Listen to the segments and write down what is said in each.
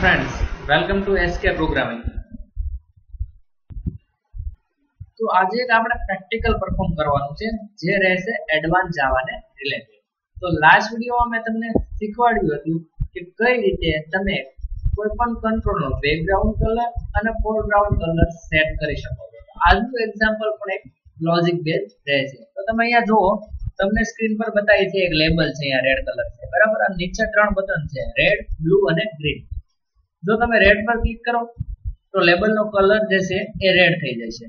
Hello friends, welcome to SK programming. तो आज एक आपने प्रैक्टिकल परफॉर्म करवाना है जे रहेसे एडवांस जावा ने रिलेटेड. तो लास्ट वीडियो में तुमने सिखवाड्યું હતું કે કઈ રીતે તમે કોઈ પણ કંટ્રોલ નો બેકગ્રાઉન્ડ કલર અને ફોરગ્રાઉન્ડ કલર સેટ કરી શકો છો. આજનું એક્ઝામ્પલ પણ એક લોજિક બેઝ રહેશે. તો તમે અહીંયા જુઓ, તમને સ્ક્રીન પર બતાવી છે એક લેબલ છે અહીંયા રેડ કલર છે, બરાબર? અને નીચે ત્રણ બટન છે રેડ, બ્લુ અને ગ્રીન. જો તમે રેડ પર ક્લિક કરો તો લેબલ નો કલર જે છે એ રેડ થઈ જશે.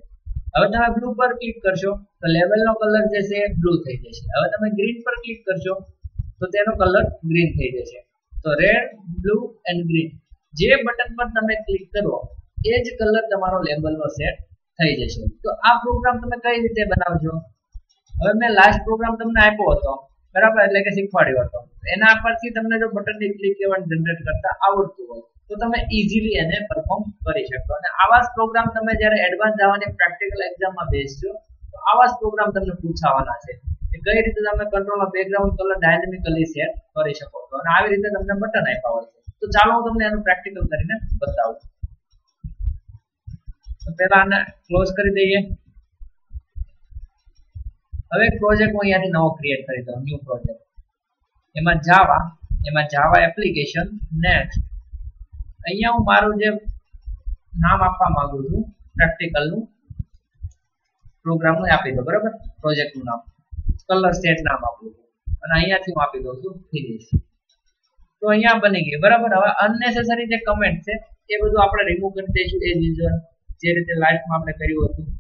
હવે તમે બ્લુ પર ક્લિક કરશો તો લેબલ નો કલર જે છે બ્લુ થઈ જશે. હવે તમે ગ્રીન પર ક્લિક કરશો તો તેનો કલર ગ્રીન થઈ જશે. તો રેડ, બ્લુ એન્ડ ગ્રીન જે બટન પર તમે ક્લિક કરો એ જ કલર તમારો લેબલ નો સેટ થઈ જશે. તો આ પ્રોગ્રામ તમે કઈ રીતે બનાવજો? હવે મેં લાસ્ટ પ્રોગ્રામ તમને આપ્યો હતો, બરાબર? એટલે કે શીખવાડ્યો હતો. એના પરથી તમને જો બટન ક્લિક એવન જનરેટ કરતા આવડતું હોય તો તમે ઈઝીલી એને પરફોર્મ કરી શકો. અને આવા જ પ્રોગ્રામ તમે જ્યારે એડવાન્સ જાવાની પ્રેક્ટિકલ એક્ઝામમાં બેસજો તો આવા જ પ્રોગ્રામ તમને પૂછાવાના છે કે કઈ રીતે તમે કંટ્રોલમાં બેકગ્રાઉન્ડ કલર ડાયનેમિકલી સેટ કરી શકો છો. અને આવી રીતે તમને બટન આપ્યા હોય છે. તો ચાલો હું તમને એનું પ્રેક્ટિકલ કરીને બતાવું. તો પહેલા આને ક્લોઝ કરી દઈએ. હવે પ્રોજેક્ટ હું અહીંયાથી નવો ક્રિએટ કરી દઉં, ન્યુ પ્રોજેક્ટ. એમાં જાવા એપ્લિકેશન. નેક્સ્ટ અહીંયા હું મારું જે નામ આપવા માંગુ છું પ્રેક્ટિકલનું પ્રોગ્રામનું આપી દો, બરાબર? પ્રોજેક્ટનું નામ કલર સેટ નામ આપું છું અને અહીંયાથી હું આપી દઉં છું ફિનિશ. તો અહીંયા બની ગઈ, બરાબર? હવે અનનેસેસરી જે કમેન્ટ છે એ બધું આપણે રિમૂવ કરી દઈશું એઝ યુઝર, જે રીતે લાઈફમાં આપણે કર્યું હતું.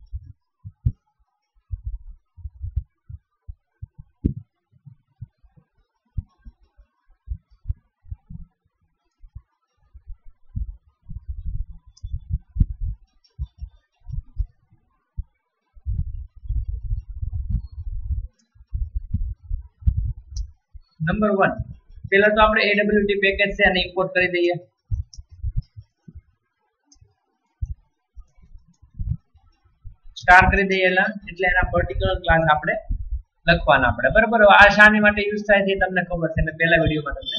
નંબર 1 પહેલા તો આપણે AWT પેકેજ છે અને ઇમ્પોર્ટ કરી દઈએ. સ્ટાર કરી દઈએ એટલે એના પર્ટિક્યુલર ક્લાસ આપણે લખવાના પડે, બરાબર? આ શાની માટે યુઝ થાય છે તમને ખબર છે, મેં પહેલા વિડીયોમાં તમને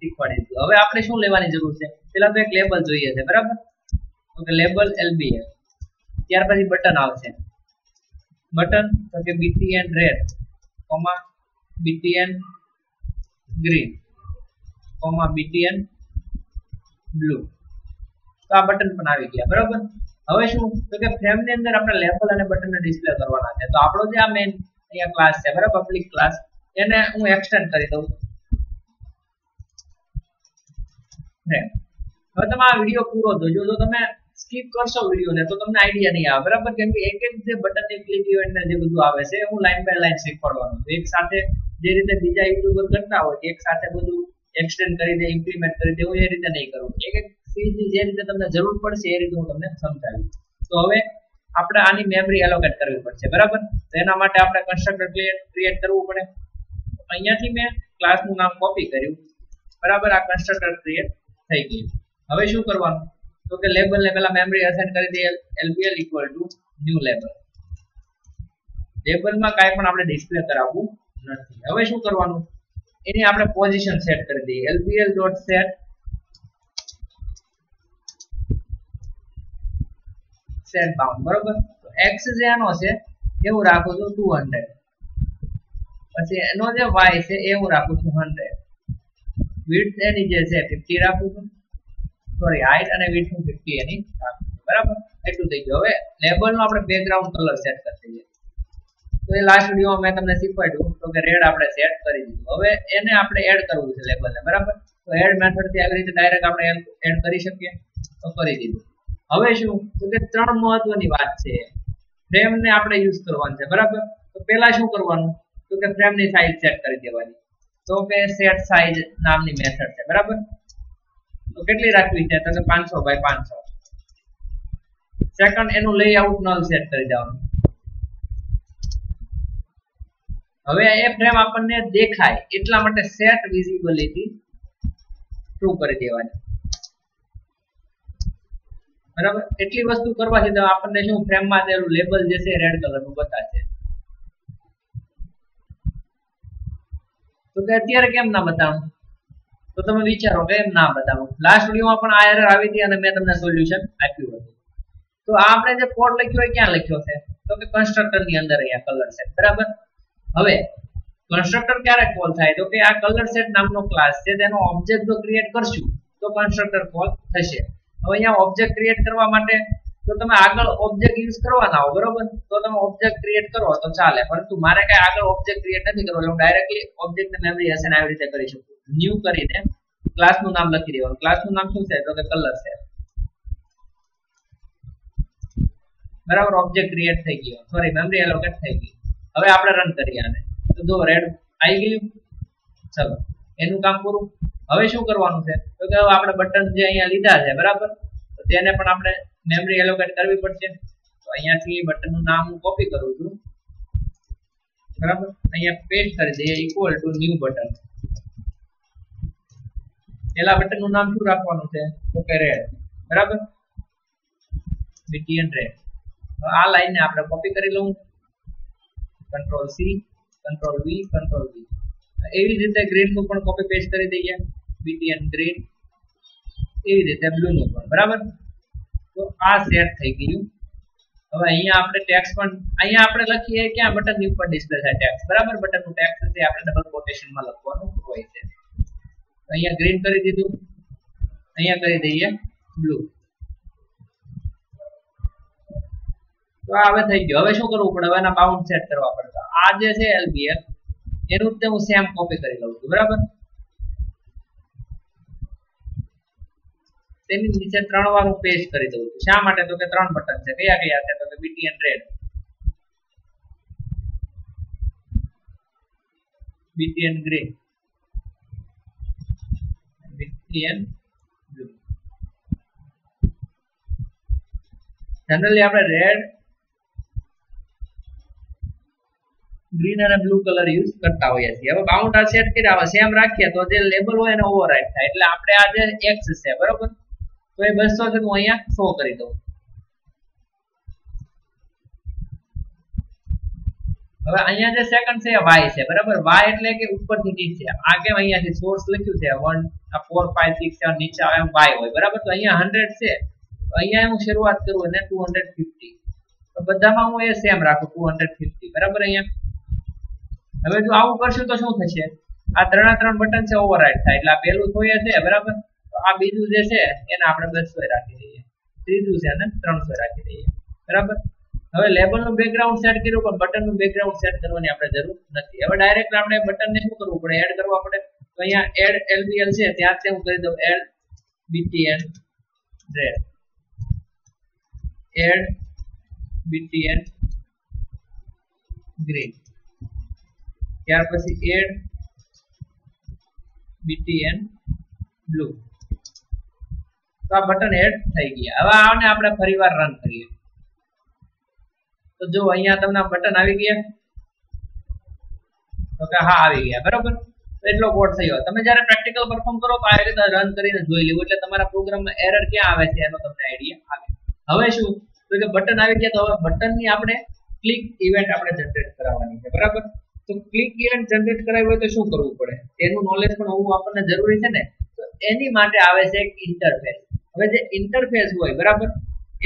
શીખવાડી દીધું. હવે આપણે શું લેવાની જરૂર છે? પહેલા તો એક લેબલ જોઈએ છે, બરાબર? Okay, label LBA. ત્યાર પછી બટન આવશે. બટન તો કે BTN red, BTN green, BTN blue. તો આ બટન પણ આવી ગયા, બરાબર? હવે શું તો કે ફ્રેમ ની અંદર આપણે લેબલ અને બટન ને ડિસ્પ્લે કરવાના છે. તો આપણો જે આ મેઈન અહીંયા ક્લાસ છે, બરાબર, પબ્લિક ક્લાસ, એને હું એક્સટેન્ડ કરી દઉં ફ્રેમ. હવે તમે આ વિડીયો પૂરો જોજો. જો તમે સ્કીપ કરશો વિડીયોને તો તમને આઈડિયા નહીં આવે, બરાબર? કેમ કે એક જે બટન ની ક્લિક ઇવેન્ટ ને જે બધું આવે છે હું લાઈન બાય લાઈન શીખવાડવાનું છું. એક સાથે જે રીતે બીજા યુટ્યુબર કરતા હોય એક સાથે બધું એક્સટેન્ડ કરી દે, ઇમ્પ્લિમેન્ટ કરી દે, હું એ રીતે નહીં કરું. એક એક ચીજની જે રીતે તમને જરૂર પડશે એ રીતે હું તમને સમજાવીશ. તો હવે આપણે આની મેમરી એલોકેટ કરવી પડશે, બરાબર? તો એના માટે આપણે કન્સ્ટ્રક્ટર ક્રિએટ કરવું પડે. અહીંયાથી મેં ક્લાસનું નામ કોપી કર્યું, બરાબર? આ કન્સ્ટ્રક્ટર ક્રિએટ થઈ ગયું. હવે શું કરવાનું તો કે લેબલને પહેલા મેમરી અસાઇન કરી દઈએ. LBL equal to new label. લેબલમાં કાંઈ પણ આપણે ડિસ્પ્લે કરાવવું નથી. હવે શું કરવાનું? એની આપણે પોઝિશન સેટ કરી દઈએ. LBL.set set bound, બરોબર? તો x જે આનો છે એ હું રાખું છું 200. પછી એનો જે y છે એ હું રાખું છું 100. width એની જે છે 50 રાખું છું. સોરી, height અને width હું 50 એની રાખું છું, બરાબર? એટલું થઈ ગયું. હવે લેબલનો આપણે બેકગ્રાઉન્ડ કલર સેટ કરી દઈએ. તો એ લાસ્ટ વિડીયોમાં મેં તમને શીખવાડ્યું તો કે રેડ આપણે સેટ કરી દીધું. હવે એને આપણે એડ કરવું છે લેબલને, બરાબર? તો એડ મેથડથી આવી રીતે ડાયરેક્ટ આપણે એડ કરી શકીએ. તો કરી દીધું. હવે શું તો કે ત્રણ મહત્વની વાત છે. ફ્રેમને આપણે યુઝ કરવાનું છે, બરાબર? તો પહેલા શું કરવાનું તો કે ફ્રેમની સાઈઝ સેટ કરી દેવાની. તો કે સેટ સાઈઝ નામની મેથડ છે, બરાબર? તો કેટલી રાખવી છે તો કે 500 બાય 500. સેકન્ડ, એનું લેઆઉટ નલ સેટ કરી દેવાનું. હવે એ ફ્રેમ આપણને દેખાય એટલા માટે સેટ વિઝિબિલિટી ટ્રુ કરી દેવાની, બરાબર? એટલી વસ્તુ કરવાથી તો આપણને શું ફ્રેમમાં દેલું લેબલ જે છે રેડ કલરનું બતાવશે. તો કે અત્યારે કેમ ના બતાવું તો તમે વિચારો કે ના બતાવો લાસ્ટ વિડિયોમાં પણ આ એરર આવી હતી અને મેં તમને સોલ્યુશન આપ્યું હતું તો આ આપણે જે કોડ લખ્યો એ ક્યાં લખ્યો છે તો કે કન્સ્ટ્રક્ટર ની અંદર અહીંયા કલર સેટ બરાબર હવે કન્સ્ટ્રક્ટર ક્યારે કોલ થાય તો કે આ કલર સેટ નામનો ક્લાસ છે તેનો ઓબ્જેક્ટ જો ક્રિએટ કરશું તો કન્સ્ટ્રક્ટર કોલ થશે હવે અહીંયા ઓબ્જેક્ટ ક્રિએટ કરવા માટે તો તમે આગળ ઓબ્જેક્ટ યુઝ કરવાના હો બરોબર તો તમે ઓબ્જેક્ટ ક્રિએટ કરો તો ચાલે પરંતુ મારે કઈ આગળ ઓબ્જેક્ટ ક્રિએટ નથી કરવો હું ડાયરેક્ટલી ઓબ્જેક્ટ ને મેમરી એસેન આવી રીતે કરી શકું ન્યુ કરીને ક્લાસ નું નામ લખી દેવાનું ક્લાસ નું નામ શું છે તો કે કલર છે બરાબર ઓબ્જેક્ટ ક્રિએટ થઈ ગયો સોરી મેમરી એલોકેટ થઈ ગઈ હવે આપણે રન કરીએ આને તો જો રેડ આવી ગયું ચલો એનું કામ પૂરું હવે શું કરવાનું છે તો કે આપણે બટન જે અહીંયા લીધા છે બરાબર તો તેને પણ આપણે मेमोरी एलोकेट करवी पड़े तो अहींया थी बटन નું નામ હું કોપી કરું છું બરાબર અહીંયા પેસ્ટ કરી દઈએ ઇક્વલ ટુ ન્યુ બટન પહેલા બટન નું નામ શું રાખવાનું છે તો કે રેડ બરાબર બીટીએન રેડ તો આ લાઈન ને આપણે કોપી કરી લઉં કંટ્રોલ સી કંટ્રોલ વી એવી રીતે ગ્રીન નું પણ કોપી પેસ્ટ કરી દઈએ બીટીએન ગ્રીન એવી રીતે બ્લુ નું પણ બરાબર तो आ सेट થઈ ગયું હવે અહીંયા આપણે ટેક્સ્ટ પણ અહીંયા આપણે લખીએ કે આ બટન ની ઉપર ડિસ્પ્લે થાય ટેક્સ્ટ બરાબર બટન નું ટેક્સ્ટ છે આપણે ડબલ કોટેશન માં લખવાનું હોય છે અહીંયા ગ્રીન કરી દીધું અહીંયા કરી દઈએ બ્લુ તો હવે થઈ ગયું હવે શું કરવું પડે આના બાઉન્ડ સેટ કરવા પડશે આ જે છે LBF એનું જ હું સેમ કોપી કરી લઉં છું બરાબર તેની નીચે ત્રણ વાર હું પેસ્ટ કરી દઉં છું શા માટે તો કે ત્રણ બટન છે કયા કયા છે તો કે BTN red BTN green BTN blue generally આપણે રેડ ગ્રીન અને બ્લુ કલર યુઝ કરતા હોઈએ છીએ હવે બાઉન્ડ આ સેટ કર્યા હવે સેમ રાખીએ તો જે લેબલ હોય એને ઓવરરાઇટ થાય એટલે આપણે આ જે એક્સ છે બરોબર તો એ 200 છે હું અહીંયા શો કરી દઉં હવે અહીંયા જે સેકન્ડ છે એ y છે બરાબર y એટલે કે ઉપરથી નીચે આ કે અહીંયાથી સોર્સ લખ્યું છે 1 આ 4 5 6 7 નીચે એમ y હોય બરાબર તો અહીંયા 100 છે અહીંયા હું શરૂઆત કરું અને 250 તો બધામાં હું એ સેમ રાખું 250 બરાબર અહીંયા હવે જો આવું કરશું તો શું થશે આ ત્રણા ત્રણ બટન છે ઓવરરાઇટ થાય એટલે આ પહેલું જોઈએ છે બરાબર તો આ બીજું જે છે એને આપણે 200 રાખી દઈએ ત્રીજું છે ને 300 રાખી દઈએ બરાબર હવે લેબલ નું બેકગ્રાઉન્ડ સેટ કર્યું પણ બટન નું બેકગ્રાઉન્ડ સેટ કરવાની આપણે જરૂર નથી હવે ડાયરેક્ટ આપણે બટન ને શું કરવું પડે એડ કરવા પડે તો અહીંયા એડ LBL છે ત્યાંથી હું કરી દઉં add BTN red add BTN green यार पसी एड बीटीएन ब्लू तो आ बटन एड થઈ ગયા હવે આને આપણે ફરીવાર રન કરીએ તો જો અહીંયા તમને બટન આવી ગયા તો કે હા આવી ગયા બરાબર તો એટલો કોડ થયો તમે જ્યારે પ્રેક્ટિકલ પરફોર્મ કરો તો આ રીતે રન કરીને જોઈ લેવું એટલે તમારા પ્રોગ્રામમાં એરર ક્યાં આવે છે એનો તમને આઈડિયા આવે હવે શું તો કે બટન આવી ગયા તો હવે બટન ની આપણે ક્લિક ઇવેન્ટ આપણે જનરેટ કરાવવાની છે બરાબર तो क्लिक इवेंट जनरेट कराई हो तो શું કરવું પડે તેનું નોલેજ પણ હોવું આપણને જરૂરી છે ને તો એની માટે આવે છે એક ઇન્ટરફેસ હવે જે ઇન્ટરફેસ હોય બરાબર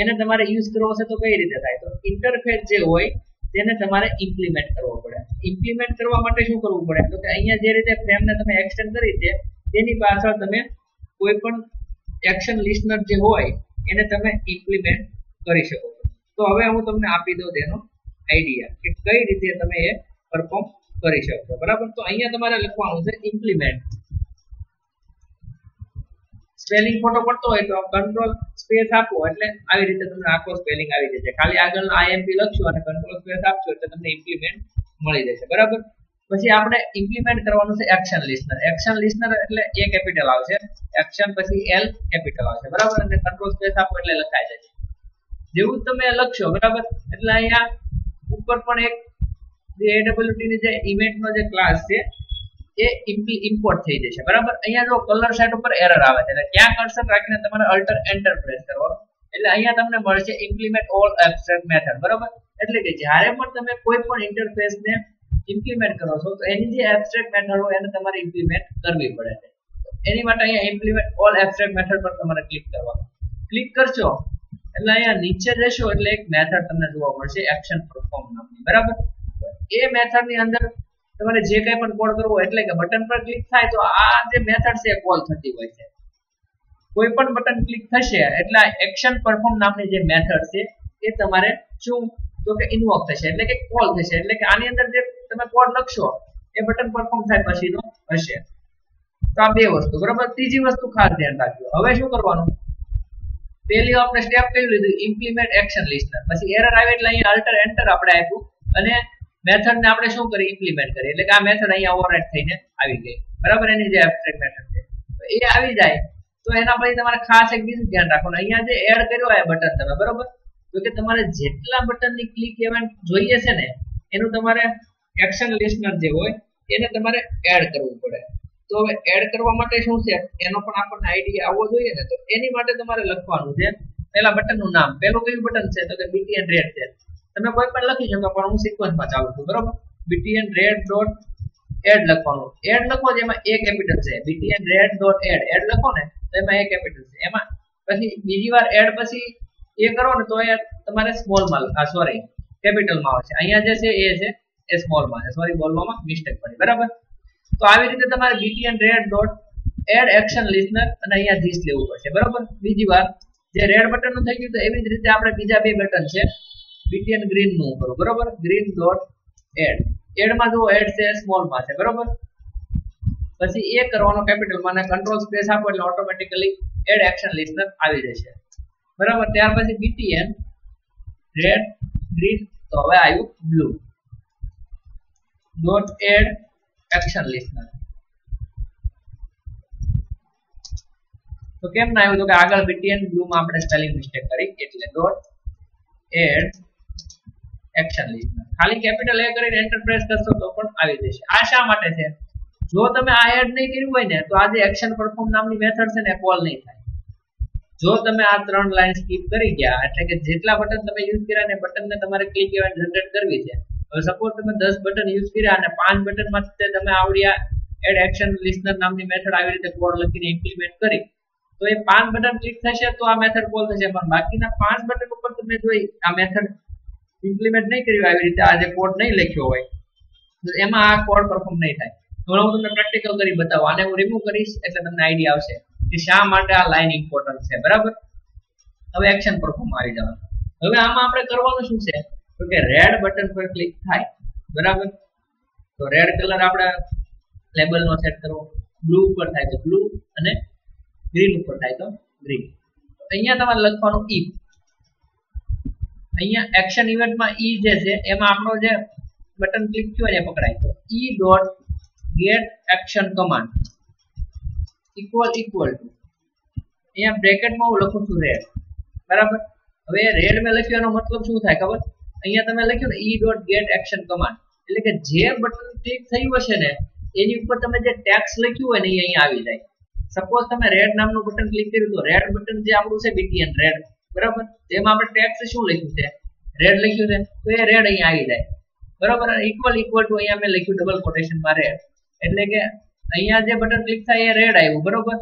એને તમારે યુઝ કરવો છે તો કઈ રીતે થાય તો ઇન્ટરફેસ જે હોય તેને તમારે ઇમ્પ્લિમેન્ટ કરવો પડે ઇમ્પ્લિમેન્ટ કરવા માટે શું કરવું પડે તો કે અહીંયા જે રીતે ફ્રેમ ને તમે એક્સટેન્ડ કરી છે તેની પાછળ તમે કોઈ પણ એક્શન લિસ્ટનર જે હોય એને તમે ઇમ્પ્લિમેન્ટ કરી શકો તો હવે હું તમને આપી દઉં તેનો આઈડિયા કે કઈ રીતે તમે એ परफॉर्म કરી શકો બરાબર તો અહીંયા તમારે લખવાનું છે ઇમ્પ્લિમેન્ટ સ્પેલિંગ ફોટો પડતો હોય તો કંટ્રોલ સ્પેસ આપો એટલે આવી રીતે તમને આખો સ્પેલિંગ આવી જશે ખાલી આગળ IMP લખશો અને કંટ્રોલ સ્પેસ આપશો એટલે તમને ઇમ્પ્લિમેન્ટ મળી જશે બરાબર પછી આપણે ઇમ્પ્લિમેન્ટ કરવાનું છે એક્શન લિસ્ટનર એટલે A કેપિટલ આવશે એક્શન પછી L કેપિટલ આવશે બરાબર અને કંટ્રોલ સ્પેસ આપો એટલે લખાઈ જશે જેવું તમે લખશો બરાબર એટલે અહીંયા ઉપર પણ એક AWT ની જે ઇવેન્ટ નો જે ક્લાસ છે એ ઇમ્પોર્ટ થઈ જશે બરાબર અહીંયા જો કલર સેટ ઉપર એરર આવે છે એટલે ક્યાં કર્સર રાખીને તમારે અલ્ટર એન્ટર પ્રેસ કરવાનો એટલે અહીંયા તમને મળશે ઇમ્પ્લિમેન્ટ ઓલ એબ્સ્ટ્રેક્ટ મેથડ બરાબર એટલે કે જ્યારે પણ તમે કોઈ પણ ઇન્ટરફેસ ને ઇમ્પ્લિમેન્ટ કરો છો તો એની જે એબ્સ્ટ્રેક્ટ મેથડ હોય એને તમારે ઇમ્પ્લિમેન્ટ કરવી પડે છે એની માટે અહીંયા ઇમ્પ્લિમેન્ટ ઓલ એબ્સ્ટ્રેક્ટ મેથડ પર તમારે ક્લિક કરવાનું. ક્લિક કરજો એટલે અહીંયા નીચે જશો એટલે એક મેથડ તમને જોવા મળશે એક્શન પરફોર્મ નામની, બરાબર? એ મેથડ ની અંદર તમારે જે કંઈ પણ કોડ કરવો એટલે કે બટન પર ક્લિક થાય તો આ જે મેથડ છે કોલ થતી હોય છે. કોઈ પણ બટન ક્લિક થશે એટલે એક્શન પરફોર્મ નામની જે મેથડ છે એ તમારે શું તો કે ઇન્વોક થશે એટલે કે કોલ થશે, એટલે કે આની અંદર જે તમે કોડ લખશો એ બટન પરફોર્મ થાય પછીનો હશે. તો આ બે વસ્તુ બરાબર. ત્રીજી વસ્તુ ખાસ ધ્યાન રાખજો. હવે શું કરવાનું? પહેલી આપણે સ્ટેપ કયું લીધું? Implement action listener. પછી એરર આવે એટલે અહીં અલ્ટર એન્ટર આપણે આપ્યું અને મેથડને આપણે શું કરી ઇમ્પ્લિમેન્ટ કરી, એટલે કે આ મેથડ અહીંયા ઓવરરાઇટ થઈને આવી ગઈ, બરાબર? એની જે એબ્સ્ટ્રેક્ટ મેથડ છે તો એ આવી જાય. તો એના પછી તમારે ખાસ એક બીજું ધ્યાન રાખવાનું, અહીંયા જે એડ કર્યો આ બટન તમે, બરાબર? તો કે તમારે જેટલા બટનની ક્લિક ઇવેન્ટ જોઈએ છે ને એનું તમારે એક્શન લિસ્ટનર જે હોય એને તમારે એડ કરવું પડે. તો હવે એડ કરવા માટે શું છે એનો પણ આપણને આઈડિયા આવવો જોઈએ ને, તો એની માટે તમારે લખવાનું છે પહેલા બટનનું નામ. પહેલું કયું બટન છે? તો કે બીટીએન રેડ છે. તમે કોઈ પણ લખી શકો પણ હું સિક્વન્સમાં ચાલુ છું, બરાબર? બીટીએન રેડ ડોટ એડ લખવાનું. એડ લખો જેમાં એ કેપિટલ છે, BTN red dot add. Add લખો ને તો એમાં એ કેપિટલ છે, એમાં પછી બીજી વાર એડ પછી એ કરો ને તો એ તમારે સ્મોલમાં સોરી કેપિટલમાં આવશે. અહીંયા જે છે એ છે એ સ્મોલમાં છે, સોરી બોલવામાં મિસ્ટેક પડી, બરાબર? તો આવી રીતે તમારે BTN red dot add action listener અને અહીંયા ધીસ લેવું પડશે, બરાબર? બીજી વાર જે રેડ બટનનું થઈ ગયું તો એવી જ રીતે આપણે બીજા બે બટન છે બીટીએન ગ્રીનનું કરો, બરાબર? Green dot add. એડમાં જો એડ છે સ્મોલમાં છે, બરાબર? પછી એ કરવાનો કેપિટલમાં અને કંટ્રોલ સ્પેસ આપો એટલે ઓટોમેટિકલી એડ એક્શન લિસ્ટનર આવી જશે, બરાબર? ત્યાર પછી બીટીએન રેડ ગ્રીન તો હવે આવ્યું blue dot add action listener. તો કેમ ના આવ્યું? તો કે આગળ બીટીએન બ્લુમાં આપણે સ્પેલિંગ મિસ્ટેક કરી એટલે ડોટ એડ એક્શન લિસ્ટનર. ખાલી કેપિટલ એ કરીને એન્ટર પ્રેસ કરશો તો પણ આવી જશે. આ શા માટે છે? જો તમે આ એડ નહીં કર્યું હોય ને તો આ જે એક્શન પરફોર્મ નામની મેથડ છે ને કોલ નહીં થાય. જો તમે આ ત્રણ લાઈન સ્કીપ કરી ગયા એટલે કે જેટલા બટન તમે યુઝ કર્યા ને બટનને તમારે ક્લિક ઇવેન્ટ જનરેટ કરવી છે. હવે સપોઝ તમે 10 બટન યુઝ કર્યા અને 5 બટનમાંથી તમે આવડ્યા એડ એક્શન લિસ્ટનર નામની મેથડ આવી રીતે કોડ લખીને ઇમ્પ્લિમેન્ટ કરી તો એ 5 બટન ક્લિક થશે તો આ મેથડ કોલ થશે, પણ બાકીના 5 બટન ઉપર તમે જોઈ આ મેથડ ઇમ્પ્લિમેન્ટ નહીં કર્યું, આવી રીતે આ જે કોડ નહીં લખ્યો હોય તો એમાં આ કોડ પરફોર્મ નહીં થાય. તો હું તમને પ્રેક્ટિકલ કરી બતાવું. આને હું રિમૂવ કરીશ એટલે તમને આઈડિયા આવશે કે શા માટે આ લાઈન ઇમ્પોર્ટન્ટ છે, બરાબર? હવે એક્શન પરફોર્મ આવી જવાનું. હવે આમાં આપણે કરવાનું શું છે તો કે રેડ બટન પર ક્લિક થાય, બરાબર? તો રેડ કલર આપણે લેબલ નો સેટ કરવો, બ્લુ ઉપર થાય તો બ્લુ અને ગ્રીન ઉપર થાય તો ગ્રીન. અહીંયા તમારે લખવાનું ઇફ. અહીંયા એક્શન ઇવેન્ટમાં ઈ જે છે એમાં આપણો જે બટન ક્લિક થયો એ પકડાય તો e dot get action command equal equal to અહીંયા બ્રેકેટમાં હું લખું છું રેડ, બરાબર? હવે રેડ મેં લખ્યાનો મતલબ શું થાય ખબર? અહીંયા તમે લખ્યું ને e dot get action command એટલે કે જે બટન ક્લિક થયું હશે ને એની ઉપર તમે જે ટેક્સ્ટ લખ્યું હોય ને એ અહીંયા આવી જાય. સપોઝ તમે રેડ નામનું બટન ક્લિક કર્યું તો રેડ બટન જે આપણું છે બીટીએન રેડ, બરાબર? તેમાં આપણે ટેક્સ્ટ શું લખ્યું છે? રેડ લખ્યું છે તો એ રેડ અહીંયા આવી જાય, બરાબર? ઇક્વલ ઇક્વલ ટુ અહીંયા મેં લખ્યું ડબલ કોટેશનમાં રેડ એટલે કે અહીંયા જે બટન ક્લિક થાય એ રેડ આવ્યું, બરાબર?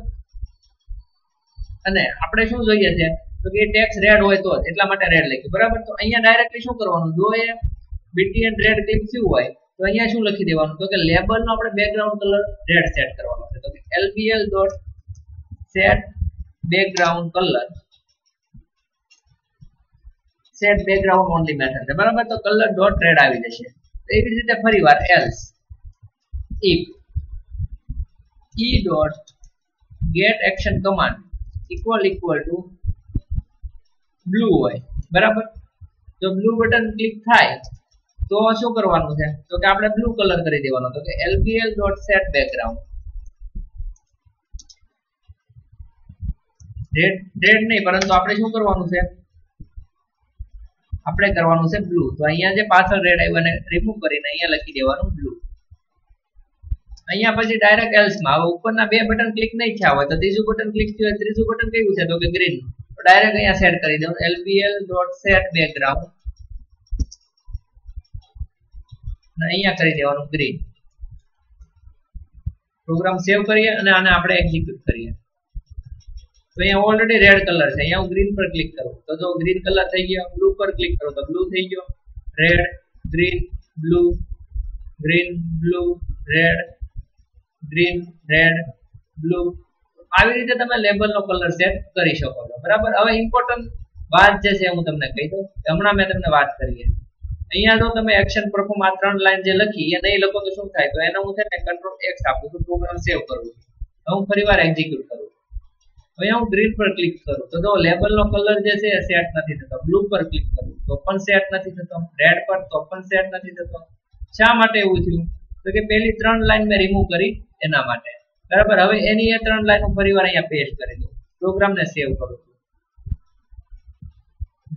અને આપણે શું જોઈએ છે તો કે ટેક્સ્ટ રેડ હોય તો એટલા માટે રેડ લખ્યું, બરાબર? તો અહીંયા ડાયરેક્ટલી શું કરવાનું? જો એ બીટીએન રેડ ક્લિક થયું હોય તો અહીંયા શું લખી દેવાનું તો કે લેબલ નો આપણે બેકગ્રાઉન્ડ કલર રેડ સેટ કરવાનો છે. તો કે lbl dot set background colour, set background only method છે, બરાબર? તો કલર ડોટ રેડ આવી જશે. તો એવી રીતે ફરીવાર else if e dot get action command equal equal to blue હોય, બરાબર? તો બ્લુ બટન ક્લિક થાય તો શું કરવાનું છે તો કે આપણે બ્લુ કલર કરી દેવાનો. તો કે lbl dot set background red નહીં પરંતુ આપણે શું કરવાનું છે? આપણે કરવાનું છે બ્લુ. તો અહીંયા જે પાછળ રેડ આવ્યું એને રિમૂવ કરીને અહીંયા લખી દેવાનું બ્લુ. અહીંયા પછી ડાયરેક્ટ એલ્સમાં હવે ઉપરના બે બટન ક્લિક નહીં થયા હોય તો ત્રીજું બટન ક્લિક થયું હોય, ત્રીજું બટન કયું છે તો કે ગ્રીન, ડાયરેક્ટ અહીંયા સેટ કરી દઉં lbl ડોટ સેટ બેકગ્રાઉન્ડ ને અહીંયા કરી દેવાનું ગ્રીન. प्रोग्राम सेव करिए और आने आपणे एक्जीक्यूट करिए तो अहींया ऑलरेडी रेड कलर छे, अहींया ग्रीन पर क्लिक करो तो जो ग्रीन कलर થઈ ગયો, બ્લુ પર ક્લિક કરો તો બ્લુ થઈ ગયો, red green blue red green red blue આવી રીતે તમે લેબલ નો કલર સેટ કરી શકો છો બરાબર। હવે ઇમ્પોર્ટન્ટ વાત જે છે હું તમને કહી દઉં, હમણાં મેં તમને વાત કરી છે અહીંયા જો તમે એક્શન પરફોર્મ આ ત્રણ લાઈન જે લખી એ નહીં લખો તો શું થાય, તો એને હું છે ને કંટ્રોલ X આપું છું, પ્રોગ્રામ સેવ કરું, હું ફરીવાર એક્ઝિક્યુટ કરું, અહીંયા હું ગ્રીન પર ક્લિક કરું તો જો લેબલ નો કલર જે છે એ સેટ નથી થતો, બ્લુ પર ક્લિક કરું તો પણ સેટ નથી થતો, રેડ પર તો પણ સેટ નથી થતો, શા માટે એવું થયું તો કે પહેલી ત્રણ લાઈન મેં રીમૂવ કરી એના માટે બરાબર। હવે એની એ ત્રણ લાઈન હું ફરીવાર અહીંયા પેસ્ટ કરી દઉં, પ્રોગ્રામ ને સેવ કરું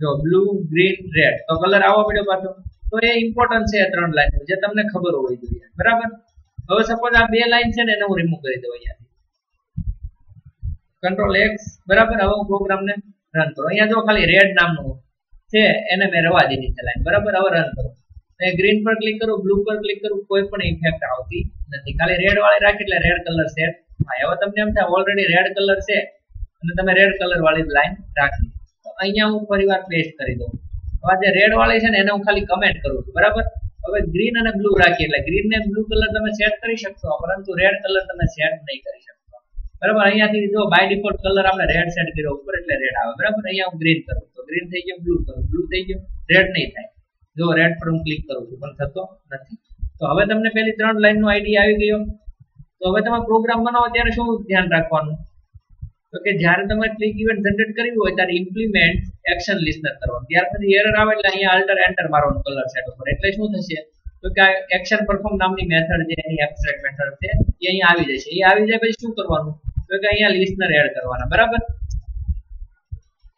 જો બ્લુ ગ્રીન રેડ તો કલર આવો પડ્યો પાછો, તો એ ઇમ્પોર્ટન્ટ છે ત્રણ લાઈન જે તમને ખબર હોવી જોઈએ બરાબર। હવે સપોઝ આ બે લાઈન છે ને એને હું રીમૂવ કરી દઉં અહીંયા કંટ્રોલ X બરાબર। હવે હું પ્રોગ્રામ ને રન કરું, અહીંયા જો ખાલી રેડ નામનું છે એને મેં રવા દીધી છે લાઈન બરાબર। હવે રન કરું, ગ્રીન પર ક્લિક કરો બ્લુ પર ક્લિક કરો કોઈ પણ ઇફેક્ટ આવતી નથી, ખાલી રેડ વાળી રાખી એટલે રેડ કલર સેટ થાય। હવે તમને એમ થાય ઓલરેડી રેડ કલર છે અને તમે રેડ કલર વાળી લાઈન રાખી તો અહીંયા હું ફરીવાર પેસ્ટ કરી દઉં, હવે જે રેડ વાળી છે ને એને હું ખાલી કમેન્ટ કરું છું બરાબર। હવે ગ્રીન અને બ્લુ રાખી એટલે ગ્રીન ને બ્લુ કલર તમે સેટ કરી શકશો પરંતુ રેડ કલર તમે સેટ નહીં કરી શકશો બરાબર। અહીંયાથી જો બાય ડિફોલ્ટ કલર આપણે રેડ સેટ કર્યો ઉપર એટલે રેડ આવે બરાબર, અહીંયા હું ગ્રીન કરું તો ગ્રીન થઈ ગયો, બ્લુ કરું બ્લુ થઈ ગયો, રેડ નહીં થાય, જો રેડ પર હું ક્લિક કરું છું પણ થતો નથી। તો હવે તમને પહેલી ત્રણ લાઈન નો આઈડિયા આવી ગયો, તો હવે તમે પ્રોગ્રામ બનાવો ત્યારે શું ધ્યાન રાખવાનું તો કે જ્યારે તમે ક્લિક ઇવેન્ટ જનરેટ કરવી હોય ત્યારે ઇમ્પ્લિમેન્ટ એક્શન લિસ્ટનર કરવાનું, ત્યાર પછી એરર આવે એટલે અહીંયા અલ્ટર એન્ટર મારવાનું કલર સેટ ઉપર, એટલે શું થશે તો કે એક્શન પરફોર્મ નામની મેથડ જે એની એબ્સ્ટ્રેક્ટ મેથડ છે એ અહીં આવી જશે, એ આવી જાય પછી શું કરવાનું તો કે અહીંયા લિસ્ટનર એડ કરવાના બરાબર।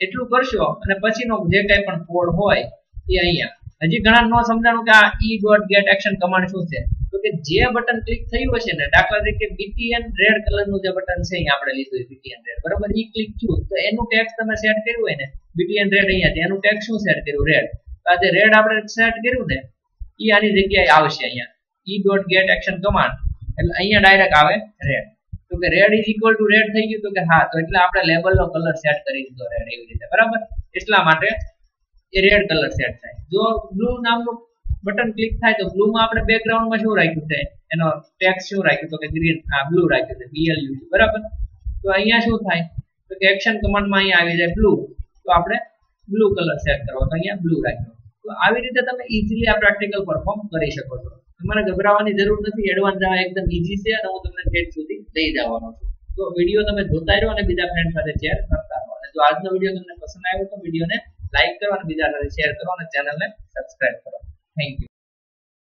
એટલું કરશો અને પછીનો જે કંઈ પણ કોડ હોય એ અહીંયા હજી ઘણા નો સમજાણું કે આ e dot get action command શું છે તો કે જે બટન ક્લિક થયું હશે ને દાખલા તરીકે બીટીએન રેડ કલર નું જે બટન છે અહીં આપણે લીધું છે બીટીએન રેડ બરાબર, ઈ ક્લિક થયું તો એનું ટેક્સ્ટ તમે સેટ કર્યું હોય ને બીટીએન રેડ અહીંયા છે, એનું ટેક્સ્ટ શું સેટ કર્યું રેડ, તો આ જે રેડ આપણે સેટ કર્યું ને ઈ આની જગ્યાએ આવશે અહીંયા e dot get action command એટલે અહીંયા ડાયરેક્ટ આવે રેડ, તો કે red is equal to red થઈ ગયું તો કે હા તો એટલે આપણે લેબલ નો કલર સેટ કરી દીધો રેડ એવી રીતે બરાબર, એટલા માટે એ રેડ કલર સેટ થાય। જો બ્લુ નામનું બટન ક્લિક થાય તો બ્લુ માં આપણે બેકગ્રાઉન્ડ માં શું રાખ્યું છે એનો ટેક્સ્ટ શું રાખ્યું તો કે ગ્રીન આ બ્લુ રાખ્યું છે BLU બરાબર, તો અહીંયા શું થાય તો કે એક્શન કમાન્ડ માં અહીંયા આવી જાય બ્લુ તો આપણે બ્લુ કલર સેટ કરો તો અહીંયા બ્લુ રાખ્યો, તો આવી રીતે તમે ઈઝીલી આ પ્રેક્ટિકલ પરફોર્મ કરી શકો છો, તમારે ગભરાવાની જરૂર નથી, એડવાન્સ આ એકદમ ઈઝી છે અને હું તમને ટેટ સુધી લઈ જવાનો છું। તો વિડીયો તમે જોતા રહો અને બીજા ફ્રેન્ડ સાથે શેર કરતા રહો, અને જો આજનો વિડીયો તમને પસંદ આવ્યો તો વિડીયોને લાઈક કરો અને બીજા સાથે શેર કરો અને ચેનલને સબસ્ક્રાઇબ કરો। Thank you.